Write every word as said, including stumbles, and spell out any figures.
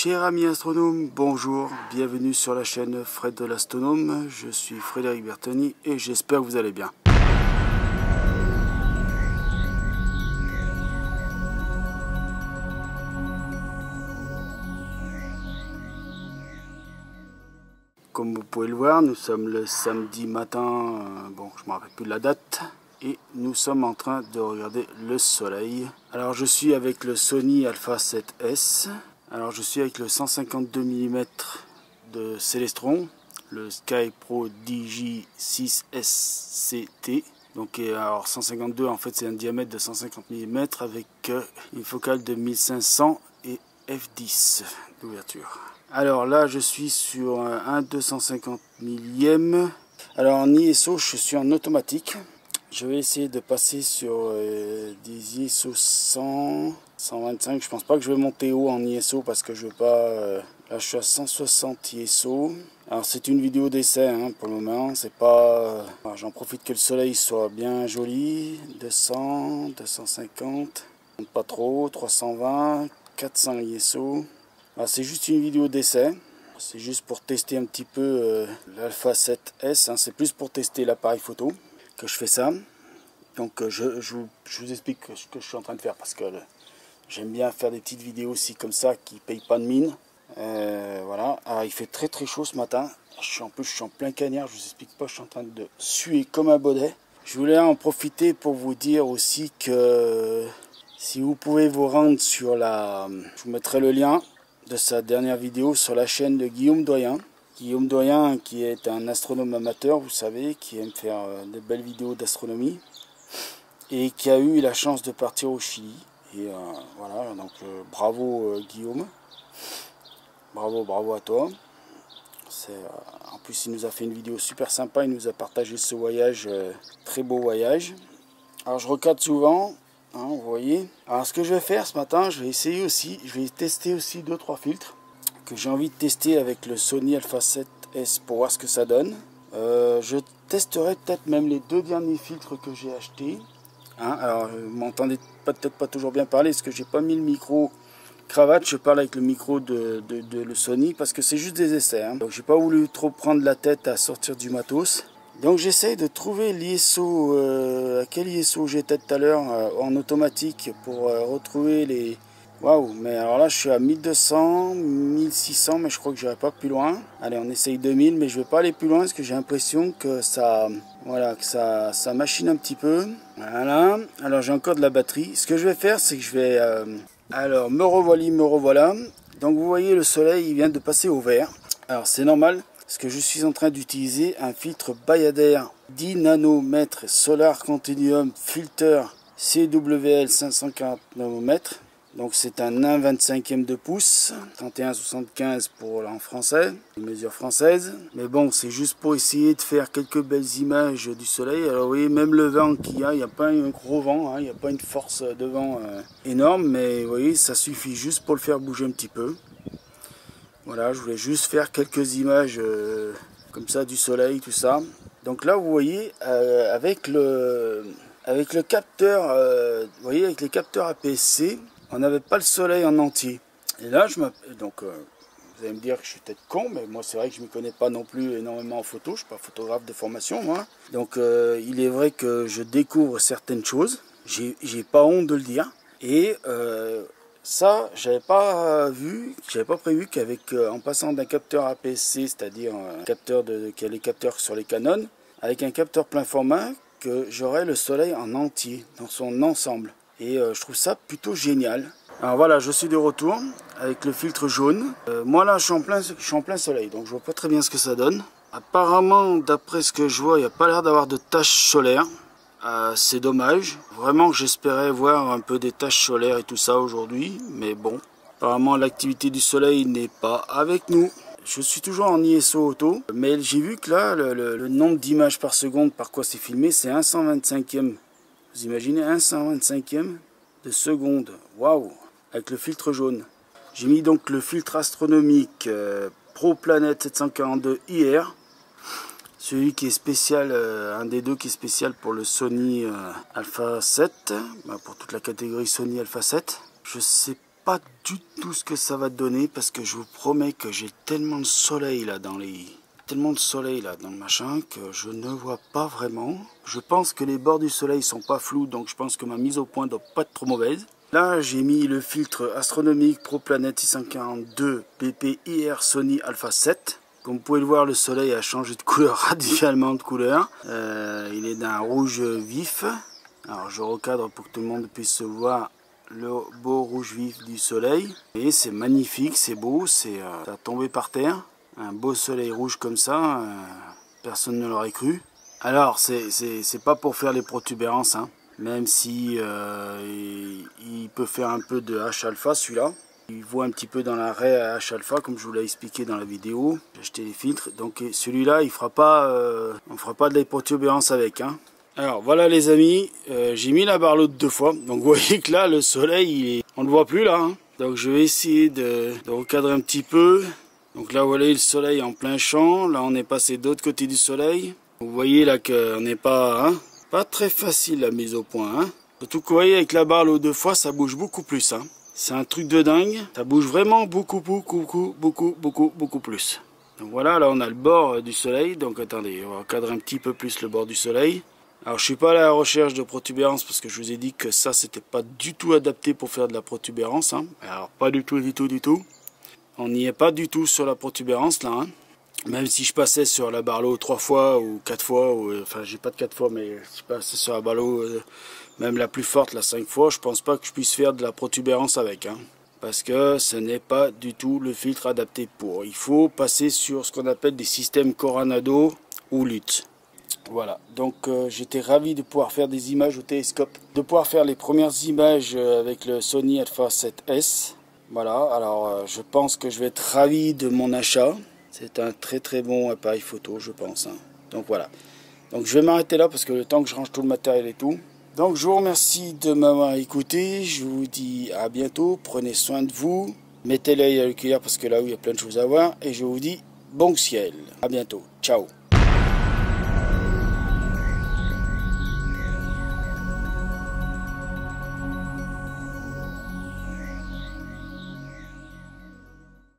Chers amis astronomes, bonjour, bienvenue sur la chaîne Fred de l'Astronome. Je suis Frédéric Bertoni et j'espère que vous allez bien. Comme vous pouvez le voir, nous sommes le samedi matin, euh, bon je ne me rappelle plus de la date, et nous sommes en train de regarder le soleil. Alors je suis avec le Sony Alpha sept S. Alors je suis avec le cent cinquante-deux millimètres de Celestron, le S K Y PRODIGY six S C T. Donc alors cent cinquante-deux, en fait c'est un diamètre de cent cinquante millimètres avec une focale de mille cinq cents et f dix d'ouverture. Alors là je suis sur un deux cent cinquante millième. Alors en I S O je suis en automatique. Je vais essayer de passer sur des I S O cent, cent vingt-cinq. Je pense pas que je vais monter haut en I S O parce que je veux pas. Là je suis à cent soixante I S O. Alors c'est une vidéo d'essai hein, pour le moment. C'est pas. J'en profite que le soleil soit bien joli. deux cents, deux cent cinquante, pas trop. trois cent vingt, quatre cents I S O. C'est juste une vidéo d'essai. C'est juste pour tester un petit peu euh, l'Alpha sept S. Hein. C'est plus pour tester l'appareil photo que je fais ça. Donc je, je, je vous explique ce que je suis en train de faire parce que j'aime bien faire des petites vidéos aussi comme ça qui ne payent pas de mine. Euh, voilà. Alors, il fait très très chaud ce matin. Je suis en plus je suis en plein cagnard, je vous explique pas, je suis en train de suer comme un baudet. Je voulais en profiter pour vous dire aussi que si vous pouvez vous rendre sur la... Je vous mettrai le lien de sa dernière vidéo sur la chaîne de Guillaume Doyen. Guillaume Doyen qui est un astronome amateur, vous savez, qui aime faire de belles vidéos d'astronomie et qui a eu la chance de partir au Chili. Et euh, voilà, donc euh, bravo euh, Guillaume, bravo, bravo à toi. Euh, en plus il nous a fait une vidéo super sympa, il nous a partagé ce voyage, euh, très beau voyage. Alors je regarde souvent, hein, vous voyez. Alors ce que je vais faire ce matin, je vais essayer aussi, je vais tester aussi deux trois filtres que j'ai envie de tester avec le Sony Alpha sept S pour voir ce que ça donne. Euh, je testerai peut-être même les deux derniers filtres que j'ai achetés. Hein, alors, vous m'entendez peut-être pas toujours bien parler parce que j'ai pas mis le micro cravate. Je parle avec le micro de, de, de le Sony parce que c'est juste des essais. Hein. Donc, j'ai pas voulu trop prendre la tête à sortir du matos. Donc, j'essaye de trouver l'I S O, euh, à quel I S O j'étais tout à l'heure euh, en automatique pour euh, retrouver les. Waouh, mais alors là je suis à mille deux cents, mille six cents, mais je crois que j'irai pas plus loin. Allez, on essaye deux mille, mais je vais pas aller plus loin parce que j'ai l'impression que ça, voilà, que ça, ça machine un petit peu. Voilà. Alors j'ai encore de la batterie. Ce que je vais faire, c'est que je vais, euh... alors me revoilà, me revoilà. Donc vous voyez le soleil, il vient de passer au vert. Alors c'est normal parce que je suis en train d'utiliser un filtre BAADER dix nanomètres Solar Cotinuum Filter C W L cinq cent quarante nanomètres. Donc c'est un un vingt-cinquième de pouce, trente et un virgule soixante-quinze pour en français, une mesure française. Mais bon, c'est juste pour essayer de faire quelques belles images du soleil. Alors vous voyez, même le vent qu'il y a, il n'y a pas un gros vent, hein, il n'y a pas une force de vent euh, énorme. Mais vous voyez, ça suffit juste pour le faire bouger un petit peu. Voilà, je voulais juste faire quelques images euh, comme ça du soleil, tout ça. Donc là, vous voyez, euh, avec, le, avec le capteur, euh, vous voyez, avec les capteurs A P S C, on n'avait pas le soleil en entier. Et là, je m'appelle. Donc, euh, vous allez me dire que je suis peut-être con, mais moi, c'est vrai que je ne m'y connais pas non plus énormément en photo. Je ne suis pas photographe de formation, moi. Donc, euh, il est vrai que je découvre certaines choses. J'ai pas honte de le dire. Et euh, ça, j'avais pas vu, j'avais pas prévu qu'avec, euh, en passant d'un capteur A P S C, c'est-à-dire un capteur de, qui a les capteurs sur les Canon, avec un capteur plein format, que j'aurais le soleil en entier, dans son ensemble. Et euh, je trouve ça plutôt génial. Alors voilà, je suis de retour avec le filtre jaune. Euh, moi là, je suis, en plein, je suis en plein soleil, donc je vois pas très bien ce que ça donne. Apparemment, d'après ce que je vois, il n'y a pas l'air d'avoir de taches solaires. Euh, c'est dommage. Vraiment, j'espérais voir un peu des taches solaires et tout ça aujourd'hui. Mais bon, apparemment, l'activité du soleil n'est pas avec nous. Je suis toujours en I S O auto, mais j'ai vu que là, le, le, le nombre d'images par seconde par quoi c'est filmé, c'est un cent vingt-cinquième. Vous imaginez un cent vingt-cinquième de seconde, waouh, avec le filtre jaune. J'ai mis donc le filtre astronomique euh, ProPlanet sept cent quarante-deux I R, celui qui est spécial, euh, un des deux qui est spécial pour le Sony euh, Alpha sept, bah pour toute la catégorie Sony Alpha sept. Je sais pas du tout ce que ça va donner parce que je vous promets que j'ai tellement de soleil là dans les... tellement de soleil là dans le machin que je ne vois pas vraiment. Je pense que les bords du soleil sont pas flous, donc je pense que ma mise au point doit pas être trop mauvaise. Là j'ai mis le filtre astronomique ProPlanet six cent quarante-deux B P I R Sony Alpha sept. Comme vous pouvez le voir, le soleil a changé de couleur, radicalement de couleur. Euh, il est d'un rouge vif. Alors je recadre pour que tout le monde puisse voir le beau rouge vif du soleil. Et c'est magnifique, c'est beau, c'est euh, ça a tombé par terre. Un beau soleil rouge comme ça, euh, personne ne l'aurait cru. Alors, c'est pas pour faire les protubérances, hein. Même si euh, il, il peut faire un peu de H alpha, celui-là. Il voit un petit peu dans l'arrêt H alpha, comme je vous l'ai expliqué dans la vidéo. J'ai acheté les filtres, donc celui-là, il fera pas, euh, on fera pas de la protubérance avec, hein. Alors voilà les amis, euh, j'ai mis la barlotte deux fois, donc vous voyez que là, le soleil, il est... on le voit plus là, hein. Donc je vais essayer de, de recadrer un petit peu. Donc là, vous voyez le soleil en plein champ. Là, on est passé de l'autre côté du soleil. Vous voyez là qu'on n'est pas... Hein, pas très facile la mise au point. Hein. Surtout que vous voyez avec la barre l'eau deux fois, ça bouge beaucoup plus. Hein. C'est un truc de dingue. Ça bouge vraiment beaucoup, beaucoup, beaucoup, beaucoup, beaucoup, beaucoup plus. Donc voilà, là on a le bord du soleil. Donc attendez, on va cadrer un petit peu plus le bord du soleil. Alors je suis pas allé à la recherche de protubérance parce que je vous ai dit que ça, c'était pas du tout adapté pour faire de la protubérance. Hein. Alors pas du tout, du tout, du tout. On n'y est pas du tout sur la protubérance là, hein. Même si je passais sur la barre l'eau trois fois ou quatre fois, ou, enfin j'ai pas de quatre fois, mais je passais sur la barre l'eau euh, même la plus forte, la cinq fois, je pense pas que je puisse faire de la protubérance avec, hein. Parce que ce n'est pas du tout le filtre adapté pour. Il faut passer sur ce qu'on appelle des systèmes Coronado ou L U T. Voilà, donc euh, j'étais ravi de pouvoir faire des images au télescope, de pouvoir faire les premières images avec le Sony Alpha sept S. Voilà, alors euh, je pense que je vais être ravi de mon achat. C'est un très très bon appareil photo, je pense. Hein. Donc voilà. Donc je vais m'arrêter là parce que le temps que je range tout le matériel et tout. Donc je vous remercie de m'avoir écouté. Je vous dis à bientôt. Prenez soin de vous. Mettez l'œil à l'oculaire parce que là où il y a plein de choses à voir. Et je vous dis bon ciel. À bientôt. Ciao.